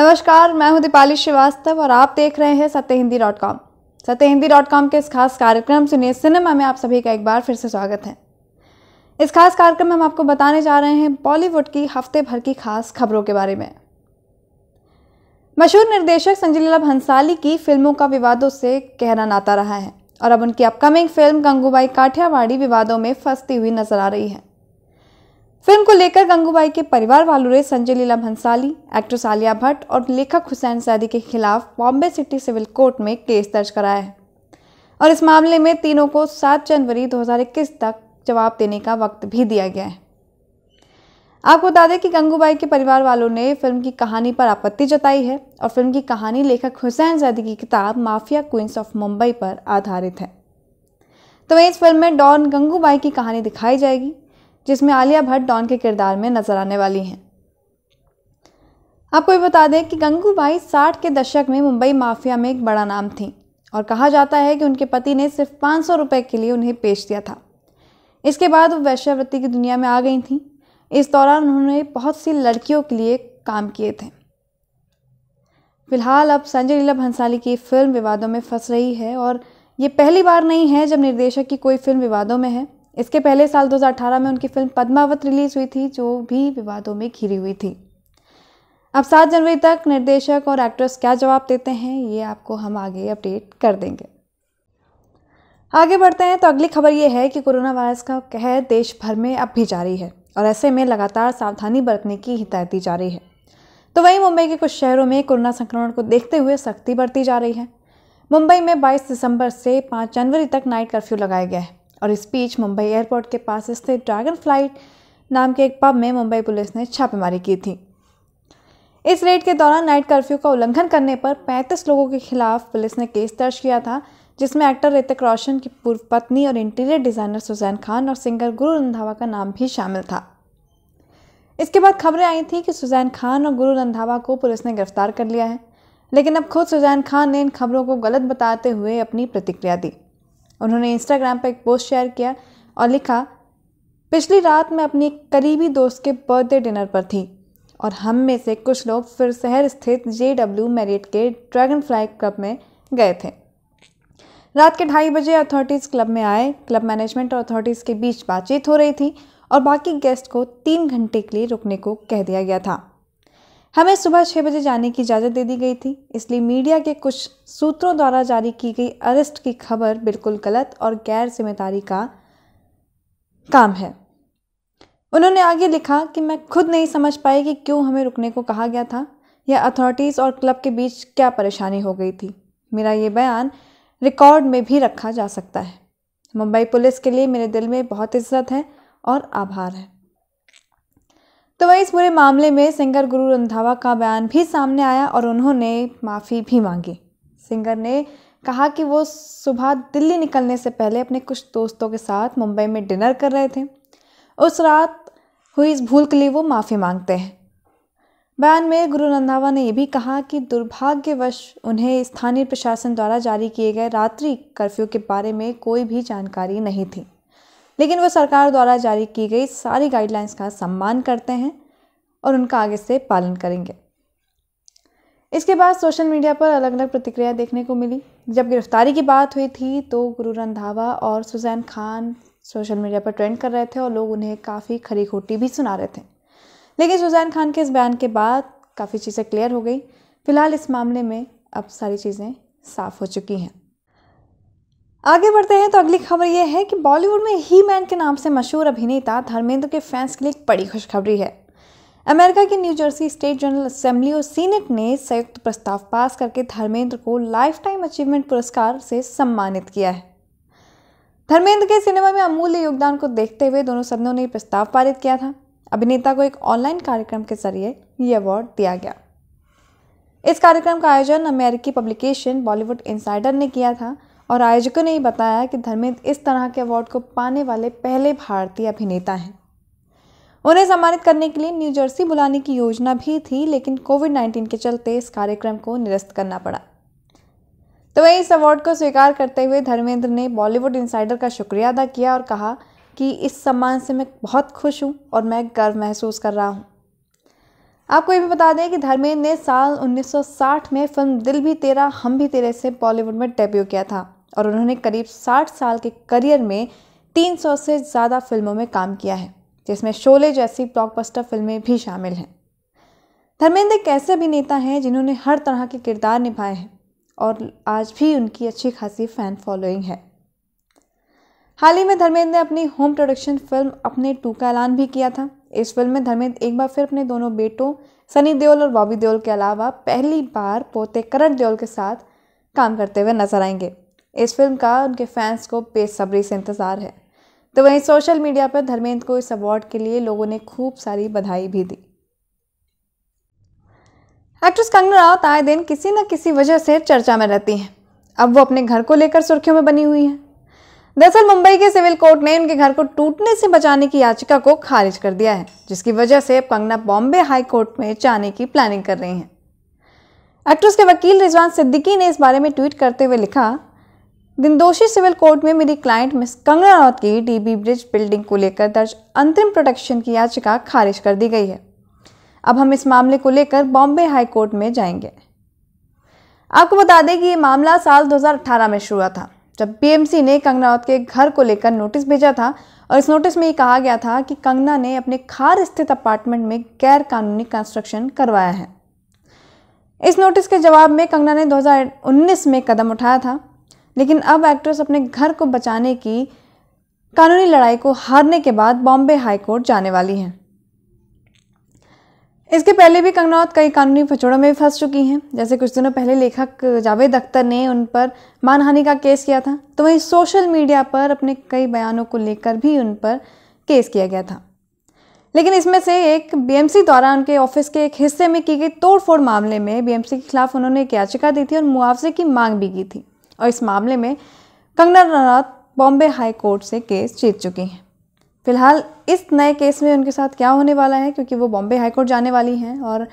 नमस्कार, मैं हूं दीपाली श्रीवास्तव और आप देख रहे हैं सत्य हिंदी.com। सत्य हिंदी.com के इस खास कार्यक्रम सुनिये सिनेमा में आप सभी का एक बार फिर से स्वागत है। इस खास कार्यक्रम में हम आपको बताने जा रहे हैं बॉलीवुड की हफ्ते भर की खास खबरों के बारे में। मशहूर निर्देशक संजय लीला भंसाली की फिल्मों का विवादों से गहरा नाता रहा है और अब उनकी अपकमिंग फिल्म गंगूबाई काठियावाड़ी विवादों में फंसती हुई नजर आ रही है। फिल्म को लेकर गंगूबाई के परिवार वालों ने संजय लीला भंसाली, एक्ट्रेस आलिया भट्ट और लेखक हुसैन सैदी के खिलाफ बॉम्बे सिटी सिविल कोर्ट में केस दर्ज कराया है और इस मामले में तीनों को 7 जनवरी 2021 तक जवाब देने का वक्त भी दिया गया है। आपको बता दें कि गंगूबाई के परिवार वालों ने फिल्म की कहानी पर आपत्ति जताई है और फिल्म की कहानी लेखक हुसैन सैदी की किताब माफिया क्वींस ऑफ मुंबई पर आधारित है। तो वहीं इस फिल्म में डॉन गंगूबाई की कहानी दिखाई जाएगी जिसमें आलिया भट्ट डॉन के किरदार में नजर आने वाली हैं। आपको ये बता दें कि गंगूबाई 60 के दशक में मुंबई माफिया में एक बड़ा नाम थी और कहा जाता है कि उनके पति ने सिर्फ 500 रुपये के लिए उन्हें बेच दिया था। इसके बाद वो वेश्यावृत्ति की दुनिया में आ गई थी। इस दौरान उन्होंने बहुत सी लड़कियों के लिए काम किए थे। फिलहाल अब संजय लीला भंसाली की फिल्म विवादों में फंस रही है और ये पहली बार नहीं है जब निर्देशक की कोई फिल्म विवादों में है। इसके पहले साल 2018 में उनकी फिल्म पद्मावत रिलीज हुई थी जो भी विवादों में घिरी हुई थी। अब 7 जनवरी तक निर्देशक और एक्ट्रेस क्या जवाब देते हैं ये आपको हम आगे अपडेट कर देंगे। आगे बढ़ते हैं तो अगली खबर ये है कि कोरोना वायरस का कहर देश भर में अब भी जारी है और ऐसे में लगातार सावधानी बरतने की हिदायत दी जा रही है। तो वहीं मुंबई के कुछ शहरों में कोरोना संक्रमण को देखते हुए सख्ती बरती जा रही है। मुंबई में 22 दिसंबर से 5 जनवरी तक नाइट कर्फ्यू लगाया गया है और इस बीच मुंबई एयरपोर्ट के पास स्थित ड्रैगन फ्लाइट नाम के एक पब में मुंबई पुलिस ने छापेमारी की थी। इस रेड के दौरान नाइट कर्फ्यू का उल्लंघन करने पर 35 लोगों के खिलाफ पुलिस ने केस दर्ज किया था जिसमें एक्टर ऋतिक रोशन की पूर्व पत्नी और इंटीरियर डिजाइनर सुजैन खान और सिंगर गुरु रंधावा का नाम भी शामिल था। इसके बाद खबरें आई थी कि सुजैन खान और गुरु रंधावा को पुलिस ने गिरफ्तार कर लिया है, लेकिन अब खुद सुजैन खान ने इन खबरों को गलत बताते हुए अपनी प्रतिक्रिया दी। उन्होंने इंस्टाग्राम पर एक पोस्ट शेयर किया और लिखा, पिछली रात मैं अपनी करीबी दोस्त के बर्थडे डिनर पर थी और हम में से कुछ लोग फिर शहर स्थित JW मैरियट के ड्रैगन फ्लाइट क्लब में गए थे। रात के 2:30 बजे अथॉरिटीज़ क्लब में आए। क्लब मैनेजमेंट और अथॉरिटीज़ के बीच बातचीत हो रही थी और बाकी गेस्ट को 3 घंटे के लिए रुकने को कह दिया गया था। हमें सुबह 6 बजे जाने की इजाज़त दे दी गई थी, इसलिए मीडिया के कुछ सूत्रों द्वारा जारी की गई अरेस्ट की खबर बिल्कुल गलत और गैर जिम्मेदारी का काम है। उन्होंने आगे लिखा कि मैं खुद नहीं समझ पाई कि क्यों हमें रुकने को कहा गया था या अथॉरिटीज़ और क्लब के बीच क्या परेशानी हो गई थी। मेरा ये बयान रिकॉर्ड में भी रखा जा सकता है। मुंबई पुलिस के लिए मेरे दिल में बहुत इज्जत है और आभार है। तो वही इस पूरे मामले में सिंगर गुरु रंधावा का बयान भी सामने आया और उन्होंने माफ़ी भी मांगी। सिंगर ने कहा कि वो सुबह दिल्ली निकलने से पहले अपने कुछ दोस्तों के साथ मुंबई में डिनर कर रहे थे। उस रात हुई इस भूल के लिए वो माफ़ी मांगते हैं। बयान में गुरु रंधावा ने यह भी कहा कि दुर्भाग्यवश उन्हें स्थानीय प्रशासन द्वारा जारी किए गए रात्रि कर्फ्यू के बारे में कोई भी जानकारी नहीं थी, लेकिन वो सरकार द्वारा जारी की गई सारी गाइडलाइंस का सम्मान करते हैं और उनका आगे से पालन करेंगे। इसके बाद सोशल मीडिया पर अलग अलग प्रतिक्रिया देखने को मिली। जब गिरफ्तारी की बात हुई थी तो गुरु रंधावा और सुजैन खान सोशल मीडिया पर ट्रेंड कर रहे थे और लोग उन्हें काफ़ी खरी खोटी भी सुना रहे थे, लेकिन सुजैन खान के इस बयान के बाद काफ़ी चीज़ें क्लियर हो गई। फिलहाल इस मामले में अब सारी चीज़ें साफ हो चुकी हैं। आगे बढ़ते हैं तो अगली खबर यह है कि बॉलीवुड में ही मैन के नाम से मशहूर अभिनेता धर्मेंद्र के फैंस के लिए एक बड़ी खुशखबरी है। अमेरिका की न्यूजर्सी स्टेट जनरल असेंबली और सीनेट ने संयुक्त प्रस्ताव पास करके धर्मेंद्र को लाइफ टाइम अचीवमेंट पुरस्कार से सम्मानित किया है। धर्मेंद्र के सिनेमा में अमूल्य योगदान को देखते हुए दोनों सदनों ने प्रस्ताव पारित किया था। अभिनेता को एक ऑनलाइन कार्यक्रम के जरिए ये अवार्ड दिया गया। इस कार्यक्रम का आयोजन अमेरिकी पब्लिकेशन बॉलीवुड इंसाइडर ने किया था और आयोजकों ने ही बताया कि धर्मेंद्र इस तरह के अवार्ड को पाने वाले पहले भारतीय अभिनेता हैं। उन्हें सम्मानित करने के लिए न्यूजर्सी बुलाने की योजना भी थी, लेकिन कोविड-19 के चलते इस कार्यक्रम को निरस्त करना पड़ा। तो वही इस अवार्ड को स्वीकार करते हुए धर्मेंद्र ने बॉलीवुड इंसाइडर का शुक्रिया अदा किया और कहा कि इस सम्मान से मैं बहुत खुश हूँ और मैं गर्व महसूस कर रहा हूँ। आपको ये भी बता दें कि धर्मेंद्र ने साल 1960 में फिल्म दिल भी तेरा हम भी तेरे से बॉलीवुड में डेब्यू किया था और उन्होंने करीब 60 साल के करियर में 300 से ज़्यादा फिल्मों में काम किया है, जिसमें शोले जैसी ब्लॉकबस्टर फिल्में भी शामिल हैं। धर्मेंद्र एक ऐसे अभिनेता हैं जिन्होंने हर तरह के किरदार निभाए हैं और आज भी उनकी अच्छी खासी फैन फॉलोइंग है। हाल ही में धर्मेंद्र ने अपनी home production film Apne two का ऐलान भी किया था। इस फिल्म में धर्मेंद्र एक बार फिर अपने दोनों बेटों सनी देओल और बॉबी देओल के अलावा पहली बार पोते करण देओल के साथ काम करते हुए नजर आएंगे। इस फिल्म का उनके फैंस को बेसब्री से इंतजार है। तो वहीं सोशल मीडिया पर धर्मेंद्र को इस अवार्ड के लिए लोगों ने खूब सारी बधाई भी दी। एक्ट्रेस कंगना रनौत आए दिन किसी न किसी वजह से चर्चा में रहती हैं। अब वो अपने घर को लेकर सुर्खियों में बनी हुई हैं। दरअसल मुंबई के सिविल कोर्ट ने उनके घर को टूटने से बचाने की याचिका को खारिज कर दिया है, जिसकी वजह से कंगना बॉम्बे हाई कोर्ट में जाने की प्लानिंग कर रही हैं। एक्ट्रेस के वकील रिजवान सिद्दीकी ने इस बारे में ट्वीट करते हुए लिखा, दिंडोशी सिविल कोर्ट में मेरी क्लाइंट मिस कंगना रनौत की डीबी ब्रिज बिल्डिंग को लेकर दर्ज अंतरिम प्रोटेक्शन की याचिका खारिज कर दी गई है। अब हम इस मामले को लेकर बॉम्बे हाई कोर्ट में जाएंगे। आपको बता दें कि ये मामला साल 2018 में शुरू हुआ था, जब बीएमसी ने कंगना रनौत के घर को लेकर नोटिस भेजा था और इस नोटिस में ये कहा गया था कि कंगना ने अपने खार स्थित अपार्टमेंट में गैर कानूनी कंस्ट्रक्शन करवाया है। इस नोटिस के जवाब में कंगना ने 2019 में कदम उठाया था, लेकिन अब एक्ट्रेस अपने घर को बचाने की कानूनी लड़ाई को हारने के बाद बॉम्बे हाईकोर्ट जाने वाली हैं। इसके पहले भी कंगना रनौत कई कानूनी फचड़ों में भी फंस चुकी हैं, जैसे कुछ दिनों पहले लेखक जावेद अख्तर ने उन पर मानहानि का केस किया था। तो वहीं सोशल मीडिया पर अपने कई बयानों को लेकर भी उन पर केस किया गया था, लेकिन इसमें से एक बीएमसी द्वारा उनके ऑफिस के एक हिस्से में की गई तोड़फोड़ मामले में बीएमसी के खिलाफ उन्होंने एक याचिका दी थी और मुआवजे की मांग भी की थी। और इस मामले में कंगना रनौत बॉम्बे हाई कोर्ट से केस जीत चुकी हैं। फिलहाल इस नए केस में उनके साथ क्या होने वाला है, क्योंकि वो बॉम्बे हाईकोर्ट जाने वाली हैं और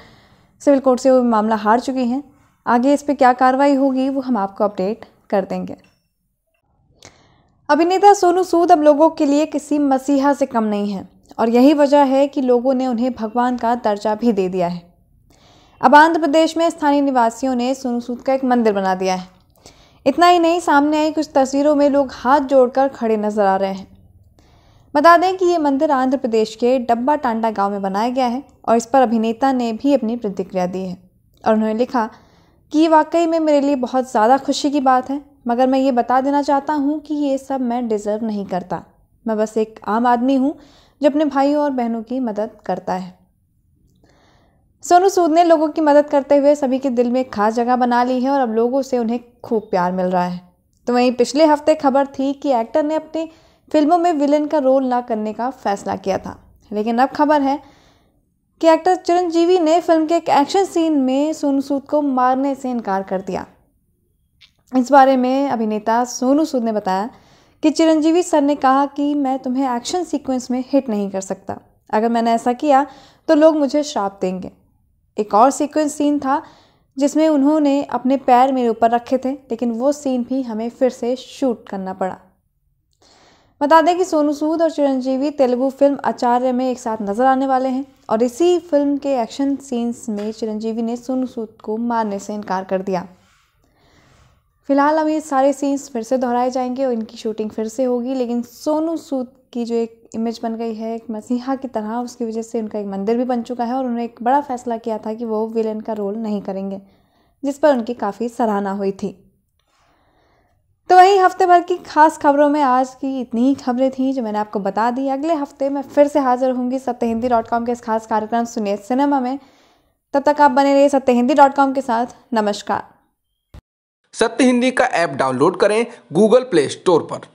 सिविल कोर्ट से वो मामला हार चुकी हैं, आगे इस पे क्या कार्रवाई होगी वो हम आपको अपडेट कर देंगे। अभिनेता सोनू सूद अब लोगों के लिए किसी मसीहा से कम नहीं है और यही वजह है कि लोगों ने उन्हें भगवान का दर्जा भी दे दिया है। अब आंध्र प्रदेश में स्थानीय निवासियों ने सोनू सूद का एक मंदिर बना दिया है। इतना ही नहीं, सामने आई कुछ तस्वीरों में लोग हाथ जोड़कर खड़े नजर आ रहे हैं। बता दें कि ये मंदिर आंध्र प्रदेश के डब्बा टांडा गांव में बनाया गया है और इस पर अभिनेता ने भी अपनी प्रतिक्रिया दी है और उन्होंने लिखा कि ये वाकई में मेरे लिए बहुत ज़्यादा खुशी की बात है, मगर मैं ये बता देना चाहता हूँ कि ये सब मैं डिज़र्व नहीं करता। मैं बस एक आम आदमी हूँ जो अपने भाइयों और बहनों की मदद करता है। सोनू सूद ने लोगों की मदद करते हुए सभी के दिल में एक खास जगह बना ली है और अब लोगों से उन्हें खूब प्यार मिल रहा है। तो वहीं पिछले हफ्ते खबर थी कि एक्टर ने अपने फिल्मों में विलेन का रोल ना करने का फैसला किया था, लेकिन अब खबर है कि एक्टर चिरंजीवी ने फिल्म के एक एक्शन सीन में सोनू सूद को मारने से इनकार कर दिया। इस बारे में अभिनेता सोनू सूद ने बताया कि चिरंजीवी सर ने कहा कि मैं तुम्हें एक्शन सीक्वेंस में हिट नहीं कर सकता, अगर मैंने ऐसा किया तो लोग मुझे श्राप देंगे। एक और सीक्वेंस सीन था जिसमें उन्होंने अपने पैर मेरे ऊपर रखे थे, लेकिन वो सीन भी हमें फिर से शूट करना पड़ा। बता दें कि सोनू सूद और चिरंजीवी तेलुगु फिल्म आचार्य में एक साथ नजर आने वाले हैं और इसी फिल्म के एक्शन सीन्स में चिरंजीवी ने सोनू सूद को मारने से इनकार कर दिया। फिलहाल अब ये सारे सीन्स फिर से दोहराए जाएंगे और इनकी शूटिंग फिर से होगी, लेकिन सोनू सूद की जो एक इमेज बन गई है एक मसीहा की तरह, उसकी वजह से उनका एक मंदिर भी बन चुका है और उन्होंने एक बड़ा फैसला किया था कि वो विलेन का रोल नहीं करेंगे, जिस पर उनकी काफ़ी सराहना हुई थी। तो वही हफ्ते भर की खास खबरों में आज की इतनी ही खबरें थीं जो मैंने आपको बता दी। अगले हफ्ते मैं फिर से हाजिर होंगी satyahindi.com के इस खास कार्यक्रम सुनिये सिनेमा में। तब तक आप बने रहिए satyahindi.com के साथ। नमस्कार। सत्य हिंदी का ऐप डाउनलोड करें गूगल प्ले स्टोर पर।